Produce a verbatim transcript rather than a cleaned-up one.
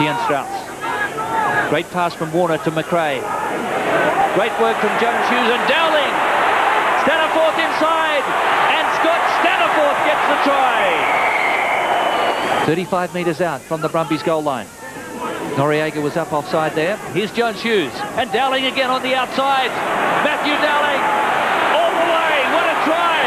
Tiaan Strauss. Great pass from Warner to McRae. Great work from Jones-Hughes and Dowling. Staniforth inside, and Scott Staniforth gets the try. thirty-five metres out from the Brumbies goal line. Noriega was up offside there. Here's Jones-Hughes, and Dowling again on the outside. Matthew Dowling, all the way, what a try.